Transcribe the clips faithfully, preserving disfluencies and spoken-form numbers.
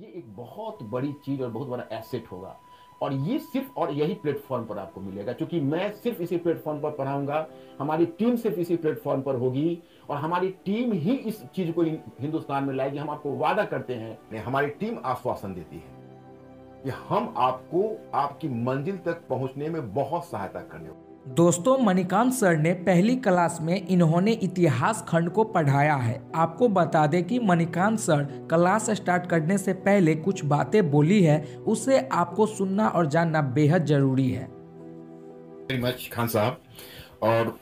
ये एक बहुत बड़ी चीज और बहुत बड़ा एसेट होगा, और ये सिर्फ और यही प्लेटफॉर्म पर आपको मिलेगा, क्योंकि मैं सिर्फ इसी प्लेटफॉर्म पर पढ़ाऊंगा, हमारी टीम सिर्फ इसी प्लेटफॉर्म पर होगी, और हमारी टीम ही इस चीज को हिंदुस्तान में लाएगी। हम आपको वादा करते हैं, हमारी टीम आश्वासन देती है कि हम आपको आपकी मंजिल तक पहुंचने में बहुत सहायता करने। दोस्तों, मणिकांत सर ने पहली क्लास में इन्होंने इतिहास खंड को पढ़ाया है। आपको बता दें कि मणिकांत सर क्लास स्टार्ट करने से पहले कुछ बातें बोली है, उसे आपको सुनना और जानना बेहद जरूरी है। वेरी मच खान साहब, और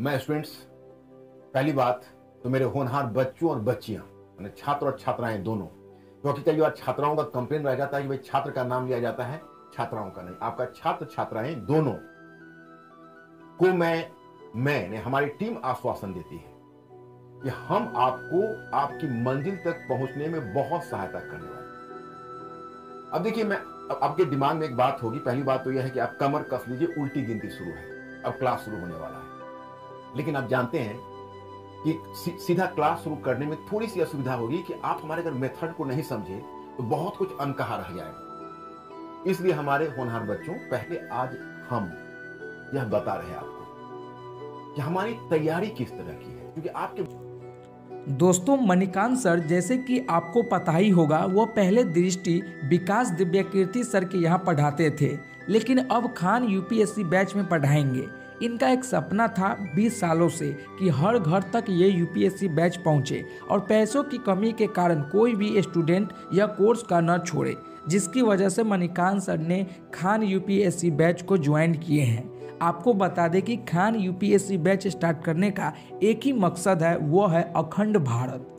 मैं स्टूडेंट्स, पहली बात तो मेरे होनहार बच्चों और बच्चियां, छात्र और छात्राएं दोनों, क्योंकि कई बार छात्राओं का कंप्लेन रह जाता है कि भाई छात्र का नाम लिया जाता है, छात्राओं का नहीं। आपका छात्र छात्राएं दोनों को मैं मैंने हमारी टीम आश्वासन देती है कि हम आपको आपकी मंजिल तक पहुंचने में बहुत सहायता करने वाले। अब देखिए, मैं आपके दिमाग में एक बात होगी। पहली बात तो यह है कि आप कमर कस लीजिए, उल्टी गिनती शुरू है, अब क्लास शुरू होने वाला है। लेकिन आप जानते हैं कि सीधा क्लास शुरू करने में थोड़ी सी असुविधा होगी कि आप हमारे अगर मेथड को नहीं समझे तो बहुत कुछ अनकहा रह जाएगा। इसलिए हमारे होनहार बच्चों, पहले आज हम यह बता रहे हैं आपको कि हमारी तैयारी किस तरह की है, क्योंकि आपके दोस्तों मणिकांत सर, जैसे कि आपको पता ही होगा, वो पहले दृष्टि विकास दिव्यकृति सर के यहाँ पढ़ाते थे, लेकिन अब खान यूपीएससी बैच में पढ़ाएंगे। इनका एक सपना था बीस सालों से कि हर घर तक ये यूपीएससी बैच पहुँचे और पैसों की कमी के कारण कोई भी स्टूडेंट यह कोर्स का न छोड़े, जिसकी वजह से मणिकांत सर ने खान यूपीएससी बैच को ज्वाइन किए हैं। आपको बता दें कि खान यूपीएससी बैच स्टार्ट करने का एक ही मकसद है, वो है अखंड भारत।